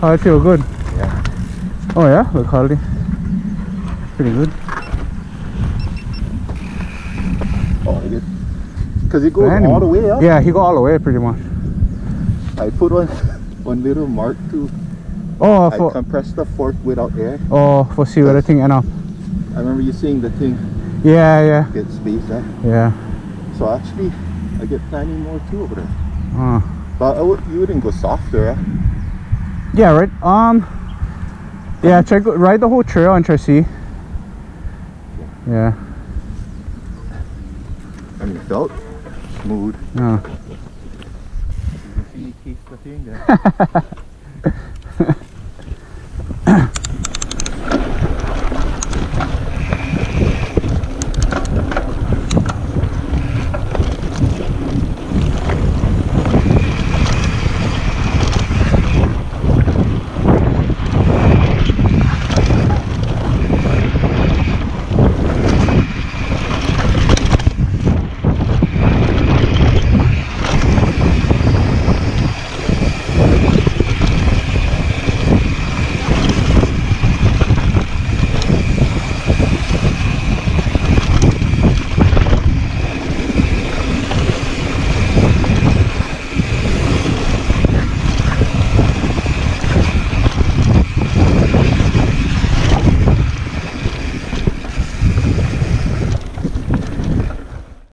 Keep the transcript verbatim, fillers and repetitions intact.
How I feel good? Yeah. Oh yeah? Look hardly. Pretty good. Oh, it is. Because it goes Man. all the way up? Yeah, he go all the way pretty much. I put one, one little mark too. Oh, I for, compressed the fork without air. Oh, for see whether thing enough. I remember you seeing the thing. Yeah, yeah. Get space, eh? Yeah. So actually, I get planning more too over there. Uh. But I would, you wouldn't go softer, eh? Yeah, right. Um. Yeah, check. Ride the whole trail and try see. Yeah. And it felt smooth. Yeah. Uh. Keeps the thing there.